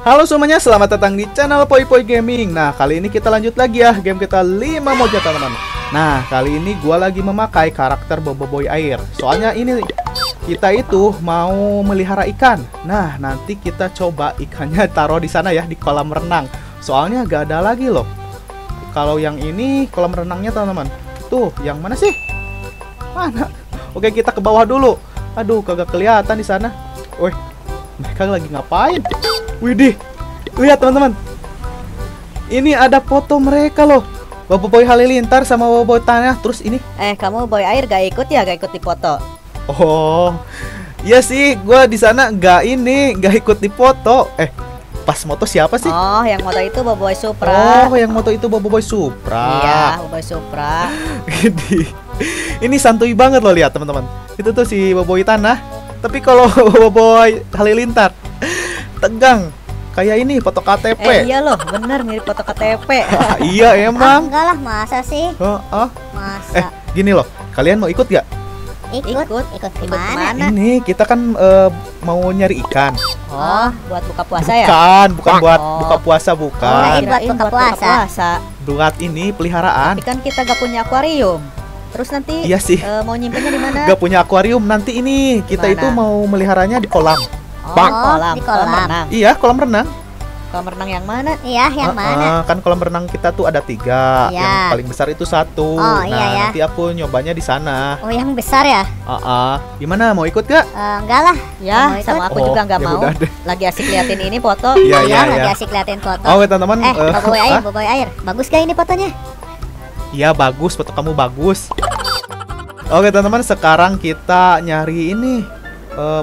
Halo semuanya, selamat datang di channel PoyPoy Gaming. Nah, kali ini kita lanjut lagi ya game kita 5 Moja teman-teman. Nah, kali ini gua lagi memakai karakter Boboiboy Air. Soalnya ini kita itu mau melihara ikan. Nah, nanti kita coba ikannya taruh di sana ya, di kolam renang. Soalnya gak ada lagi loh. Kalau yang ini kolam renangnya teman-teman. Tuh, yang mana sih? Mana? Oke, kita ke bawah dulu. Aduh, kagak kelihatan di sana. Wih, mereka lagi ngapain? Widih, lihat teman-teman. Ini ada foto mereka loh. Boboiboy Halilintar sama Boboiboy Tanah. Terus ini. Kamu Boy Air gak ikut ya? Gak ikut di foto. Oh, iya sih. Gue di sana gak ikut di foto. Pas moto siapa sih? Oh, yang moto itu Boboiboy Supra. Oh, yang moto itu Boboiboy Supra. Iya, Boboiboy Supra. Gini. Ini santuy banget loh, lihat teman-teman. Itu tuh si Boboiboy Tanah. Tapi kalau Boboiboy Halilintar tegang kayak ini foto KTP. Iya loh, bener mirip foto KTP. Iya emang. Enggak lah, masa sih? Masa. Gini loh, kalian mau ikut gak? Ikut gimana? Ini kita kan mau nyari ikan. Oh, buat buka puasa ya? Bukan buat buka puasa, bukan. Buat buka puasa. Buat ini peliharaan. Tapi kan kita gak punya akuarium. Terus nanti iya sih. Mau nyimpennya di mana? Gak punya akuarium. Nanti ini kita itu mau meliharanya di kolam. Kolam renang. Iya, kolam renang. Kolam renang yang mana? Iya, yang mana? Kan kolam renang kita tuh ada 3. Iya. Yang paling besar itu 1. Oh, nah, iya. Nanti aku nyobanya di sana. Oh, yang besar ya? Gimana, mau ikut gak? Enggak lah. Ya, sama aku juga enggak mau. Lagi asik liatin ini foto. Iya, lagi asik liatin foto. Oh, teman-teman. Boboiboy Air. Bagus gak ini fotonya? Iya, bagus. Foto kamu bagus. Oke, teman-teman, sekarang kita nyari ini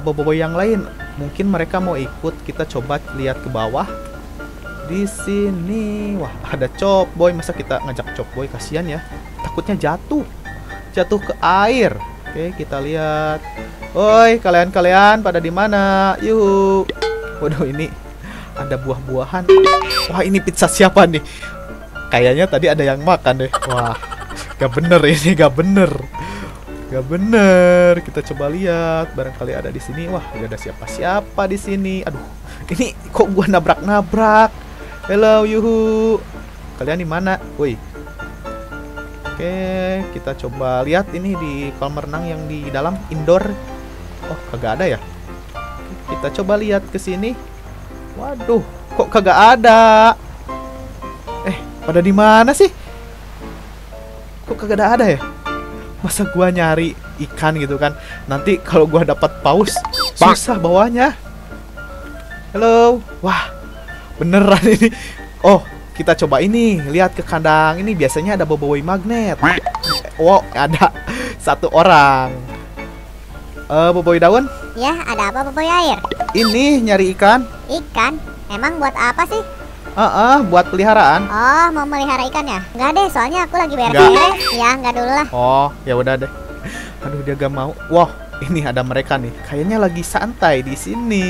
boboiboy yang lain. Mungkin mereka mau ikut. Kita coba lihat ke bawah. Di sini, wah ada Copboy. Masa kita ngajak Copboy, kasihan ya. Takutnya jatuh ke air. Oke, kita lihat. Woi, kalian pada di mana? Yuk. Waduh, ini ada buah-buahan. Wah, ini pizza siapa nih? Kayaknya tadi ada yang makan deh. Wah, gak bener ini, gak bener. Gak bener, kita coba lihat. Barangkali ada di sini. Wah, gak ada siapa-siapa di sini. Aduh, ini kok gua nabrak-nabrak. Hello, yuhu. Kalian di mana? Woi. Oke, kita coba lihat ini di kolam renang yang di dalam indoor. Oh, kagak ada ya? Kita coba lihat ke sini. Waduh, kok kagak ada? Pada di mana sih? Kok kagak ada ya? Masa gua nyari ikan gitu kan. Nanti kalau gua dapat paus susah bawanya. Halo. Wah, beneran ini. Oh, kita coba ini. Lihat ke kandang ini, biasanya ada Boboiboy Magnet. Wow, ada 1 orang. Boboiboy Daun? Ya, ada apa Boboiboy Air? Ini nyari ikan. Ikan? Emang buat apa sih? Buat peliharaan. Oh, mau melihara ikan ya? Enggak deh, soalnya aku lagi beres-beres. Ya, enggak dulu lah. Oh, ya udah deh. Aduh, dia gak mau. Wah, ini ada mereka nih. Kayaknya lagi santai di sini.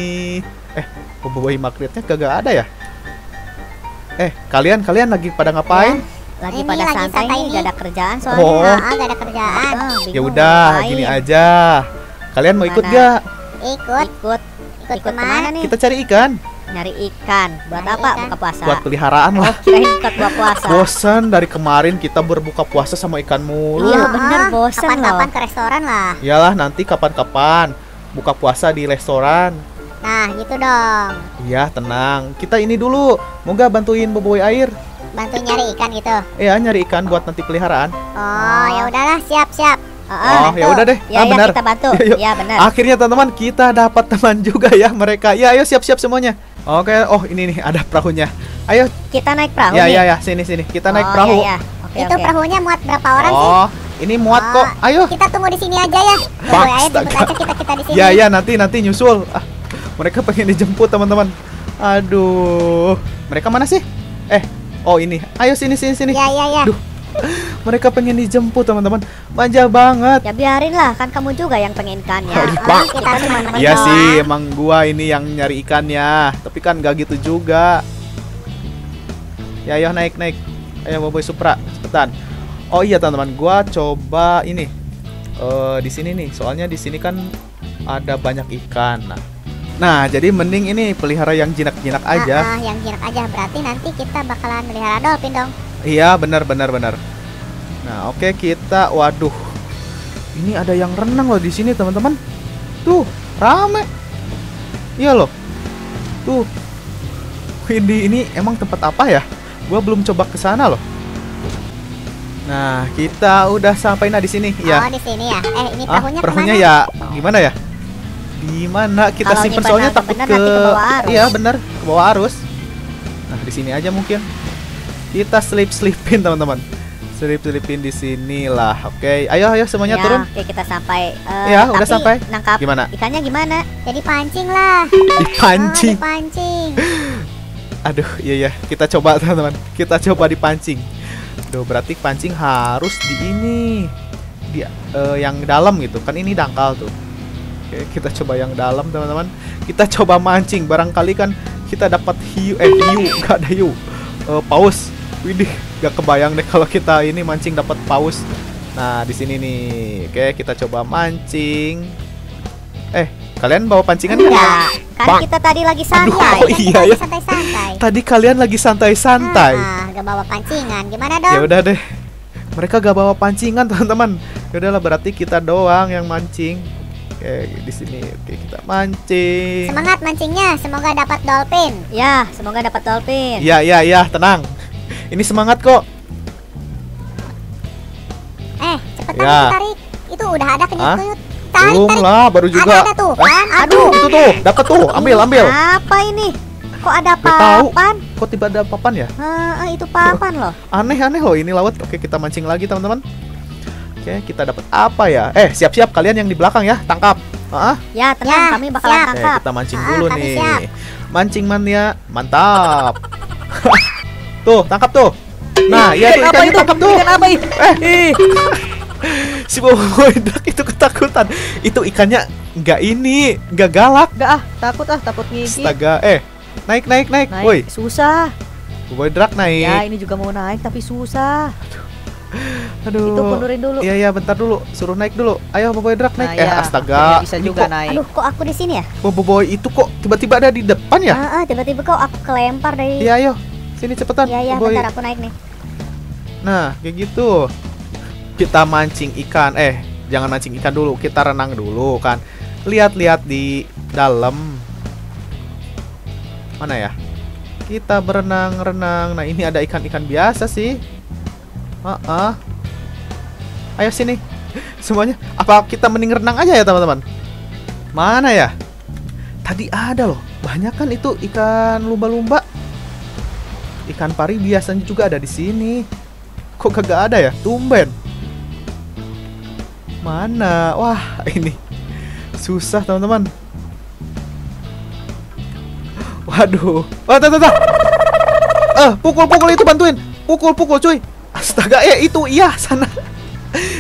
Boboiboy Magnetnya kagak ada ya? Kalian lagi pada ngapain? Ya, lagi pada santai nih, gak ada kerjaan soalnya. Gak ada kerjaan. Ya udah, gini aja. Kalian mau ikut gak? Ikut. Ikut kemana nih? Kita cari ikan. Nyari ikan buat apa? Buka puasa. Buat peliharaan lah. Buka puasa. Bosan dari kemarin kita berbuka puasa sama ikan mulu. Iya bener, bosan. Kapan-kapan ke restoran lah. Iyalah, nanti kapan-kapan buka puasa di restoran. Nah gitu dong. Iya, tenang. Kita ini dulu mau gak bantuin Boboiboy Air? Bantu nyari ikan gitu. Iya, nyari ikan buat nanti peliharaan. Oh, ya udahlah, siap-siap. Ya udah deh. Ya, benar. Kita bantu. Ya, benar. Akhirnya teman-teman kita dapat teman juga ya mereka. Ya, ayo siap-siap semuanya. Oke, ini nih ada perahunya. Ayo kita naik perahu. Ya, sini. Kita naik perahu. Itu perahunya muat berapa orang sih? Oh, ini muat kok. Ayo. Kita tunggu di sini aja ya. Ayo jemput aja kita di sini. Ya, nanti nyusul. Mereka pengen dijemput teman-teman. Aduh. Mereka mana sih? Ini. Ayo sini. Ya. Duh. Mereka pengen dijemput teman-teman. Manja banget. Ya biarin lah, kan kamu juga yang pengen ikannya. Kita cuma nemenin. Iya sih, emang gua ini yang nyari ikannya. Tapi kan gak gitu juga. Ya ayo naik. Ayo Boboiboy Supra, cepetan. Oh iya teman-teman, gua coba ini di sini nih. Soalnya di sini kan ada banyak ikan. Nah, Nah, jadi mending ini pelihara yang jinak-jinak aja. Yang jinak aja, berarti nanti kita bakalan melihara dolphin dong. Iya, benar. Nah, oke, kita waduh. Ini ada yang renang loh di sini, teman-teman. Tuh, rame. Iya loh. Tuh. Ini emang tempat apa ya? Gua belum coba ke sana loh. Nah, kita udah sampai nah di sini ya. Oh, di sini ya. Ini perahunya ya gimana ya? Gimana kita simpen soalnya takut ke bawah arus. Iya, bener, ke bawah arus. Nah, di sini aja mungkin. Kita slip-slipin, teman-teman. Slip-slipin di sinilah. Oke, ayo semuanya ya, turun. Oke, kita sampai. Ya, tapi udah sampai. Nangkap gimana? Ikannya gimana? Jadi pancing lah. Dipancing. Dipancing. Aduh, iya ya. Kita coba, teman-teman. Kita coba dipancing. Duh, berarti pancing harus di ini. Dia yang dalam gitu. Kan ini dangkal tuh. Oke, kita coba yang dalam, teman-teman. Kita coba mancing, barangkali kan kita dapat paus. Widih, gak kebayang deh kalau kita ini mancing dapat paus. Nah, di sini nih. Oke, kita coba mancing. Kalian bawa pancingan enggak? Kan kita tadi lagi santai. Aduh, iya ya. Santai-santai. Tadi kalian lagi santai-santai. Ah, gak bawa pancingan. Gimana dong? Ya udah deh. Mereka gak bawa pancingan, teman-teman. Ya udahlah, berarti kita doang yang mancing. Oke, di sini kita mancing. Semangat mancingnya, semoga dapat dolphin. Ya, semoga dapat dolphin. Ya, tenang. Ini semangat kok. Cepetan tarik. Itu udah ada kenyut-kenyut. Tarik. Belum lah, baru juga. Ada tuh. Aduh, itu tuh, dapat tuh. Ambil. Apa ini? Kok ada papan? Kok tiba ada papan ya? Itu papan loh. Aneh-aneh loh ini laut. Oke, kita mancing lagi, teman-teman. Oke, kita dapat apa ya? Siap-siap kalian yang di belakang ya, tangkap. Ya, tenang, kami bakal tangkap. Kita mancing dulu nih. Siap. Mancing mania, mantap. Tuh, tangkap tuh. Nah, iya tuh ikannya tangkap tuh. Ikan apa itu? Si Boboiboy Drak itu ketakutan. Itu ikannya nggak galak. Nggak takut gigit. Astaga, naik. Woi, susah. Boboiboy Drak naik. Ya, ini juga mau naik tapi susah. Aduh. Itu mundurin dulu. Iya, bentar dulu. Suruh naik dulu. Ayo Boboiboy Drak naik. Astaga. Bisa juga naik. Aduh, kok aku di sini ya? Boboiboy itu kok tiba-tiba ada di depan ya? Tiba-tiba kok aku kelempar dari. Iya, ayo. Sini cepetan. Iya, bentar aku naik nih. Nah, kayak gitu. Kita mancing ikan. Jangan mancing ikan dulu. Kita renang dulu kan. Lihat-lihat di dalam. Mana ya? Kita berenang-renang. Nah, ini ada ikan-ikan biasa sih. Ayo sini semuanya. Apa kita mending renang aja ya, teman-teman? Mana ya? Tadi ada loh. Banyak kan itu ikan lumba-lumba. Ikan pari biasanya juga ada di sini. Kok kagak ada ya? Tumben. Mana? Wah, ini susah, teman-teman. Waduh. Tuh. Pukul-pukul itu, bantuin. Pukul-pukul, cuy. Astaga, itu iya sana.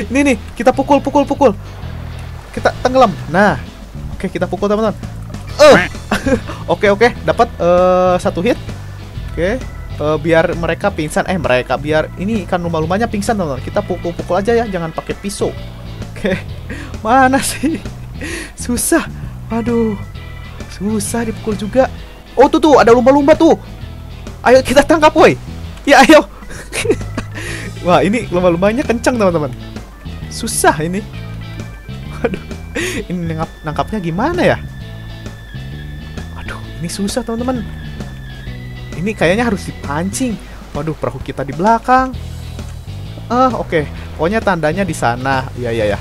Ini nih, kita pukul. Kita tenggelam. Nah. Oke, kita pukul, teman-teman. Oke, dapat 1 hit. Oke. Biar mereka pingsan. Biar ini ikan lumba-lumbanya pingsan, teman-teman. Kita pukul-pukul aja ya, jangan pakai pisau. Oke. Mana sih? Susah. Aduh. Susah dipukul juga. Oh, tuh ada lumba-lumba tuh. Ayo kita tangkap, woi. Ya, ayo. Wah, ini lumba-lumbanya kencang, teman-teman. Susah ini. Waduh. Ini nangkapnya gimana ya? Waduh, ini susah, teman-teman. Ini kayaknya harus dipancing. Waduh, perahu kita di belakang. Oke. Pokoknya tandanya di sana. Iya.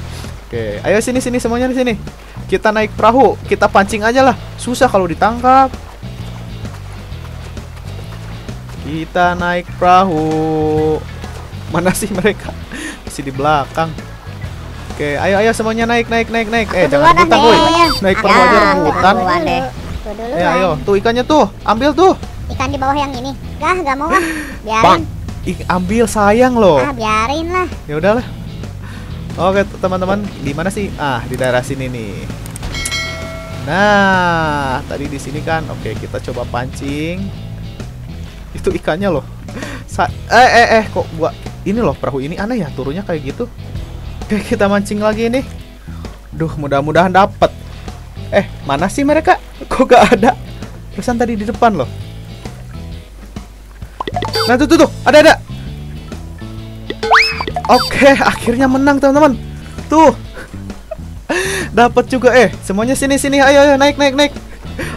Oke, ayo sini semuanya di sini. Kita naik perahu, kita pancing aja lah. Susah kalau ditangkap. Kita naik perahu. Mana sih mereka? Masih di belakang. Oke, ayo semuanya naik. Jangan rebutan, woi. Naik perahu aja, rebutan. Ayo, tuh ikannya tuh. Ambil tuh. Ikan di bawah yang ini. Gak mau ah. Biarin. Ambil, sayang loh. Biarin lah. Ya udahlah. Oke, teman-teman, di mana sih? Di daerah sini nih. Nah, tadi di sini kan. Oke, kita coba pancing. Itu ikannya loh. Kok gua ini loh, perahu ini aneh ya turunnya kayak gitu. Oke, kita mancing lagi nih. Duh, mudah-mudahan dapat. Mana sih mereka? Kok gak ada? Pesan tadi di depan loh. Nah tuh tuh tuh, ada. Oke, akhirnya menang teman-teman. Tuh, dapat juga semuanya sini. Ayo naik.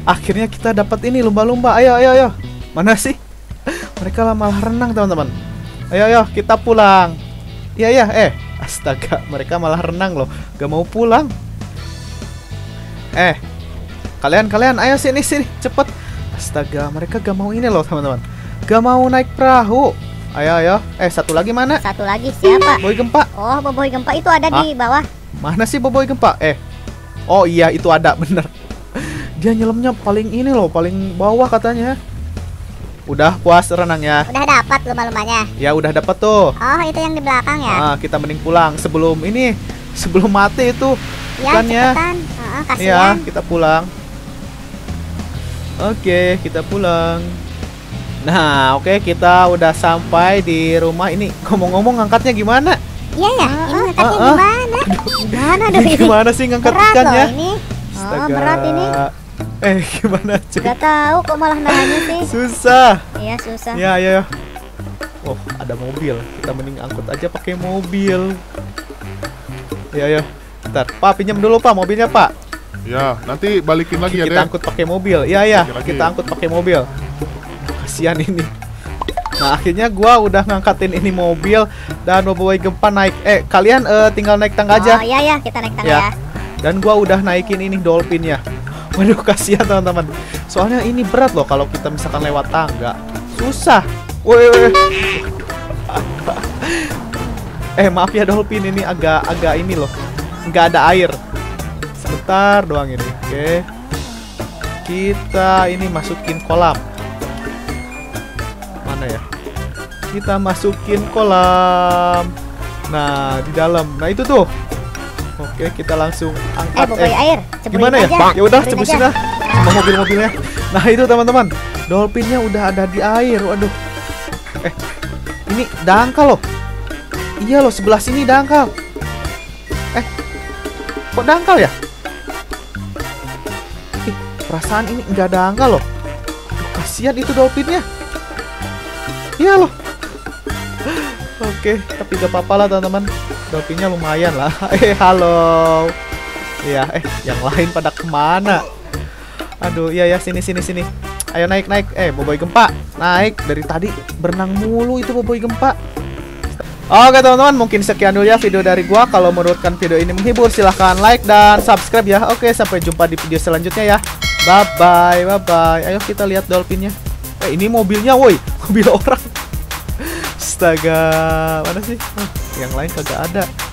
Akhirnya kita dapat ini lumba-lumba. Ayo. Mana sih? Mereka malah renang teman-teman. Ayo kita pulang. Iya. Astaga, mereka malah renang loh. Gak mau pulang. Kalian ayo sini cepet. Astaga, mereka gak mau ini loh teman-teman. Gak mau naik perahu. Ayo. Satu lagi mana? Satu lagi siapa? Boboiboy Gempa. Oh, Boboiboy Gempa itu ada di bawah. Mana sih Boboiboy Gempa? Oh iya, itu ada, bener. Dia nyelamnya paling ini loh, paling bawah katanya. Udah puas renangnya? Udah dapat lumba-lumbanya. Ya udah dapat tuh. Oh, itu yang di belakang ya? Nah, kita mending pulang sebelum ini, sebelum mati itu. Ya, cepetan. Iya, kita pulang. Oke, kita pulang. Nah, oke, kita udah sampai di rumah ini. Ngomong-ngomong ngangkatnya gimana? Iya ya, ini ngangkatnya gimana? Gimana sih ngangkat ikannya? Oh, berat ini. Gimana cuy? Gak tahu kok malah nanya sih. Susah. Iya, susah. Ya, ayo. Oh, ada mobil. Kita mending angkut aja pakai mobil. Iya. Bentar, Pak, pinjam dulu Pak mobilnya, Pak. Ya, nanti balikin lagi ya, kita angkut pakai mobil. Iya, kita angkut pakai mobil. Kasihan ini. Nah, akhirnya gua udah ngangkatin ini mobil dan Boboiboy Gempa naik. Kalian tinggal naik tangga aja. Oh iya, kita naik tangga ya. Dan gua udah naikin ini dolphinnya. Waduh, kasihan teman-teman. Soalnya ini berat loh kalau kita misalkan lewat tangga. Susah. Woi. Maaf ya dolphin, ini agak ini loh. Nggak ada air. Sebentar doang ini. Oke. Kita ini masukin kolam. Ya, kita masukin kolam. Nah, di dalam. Nah, itu tuh. Oke, kita langsung angkat. Air. Gimana aja. Ya? Ya udah, cebusin lah sama mobil-mobilnya. Nah, itu teman-teman. Dolphinnya udah ada di air. Waduh. Ini dangkal loh. Iya loh, sebelah sini dangkal. Kok dangkal ya? Perasaan ini nggak dangkal loh. Kasihan itu dolphinnya. Iya loh. Oke, tapi gak apa-apa lah teman-teman. Dolphinnya lumayan lah. Halo. Iya, yang lain pada kemana? Aduh, iya, sini. Ayo naik. Boboiboy Gempa naik. Dari tadi berenang mulu itu Boboiboy Gempa. Oke teman-teman, mungkin sekian dulu ya video dari gua. Kalau menurutkan video ini menghibur, silahkan like dan subscribe ya. Oke, sampai jumpa di video selanjutnya ya. Bye-bye. Ayo kita lihat dolphinnya. Ini mobilnya, woi. Mobil orang. Astaga, mana sih? Yang lain kagak ada.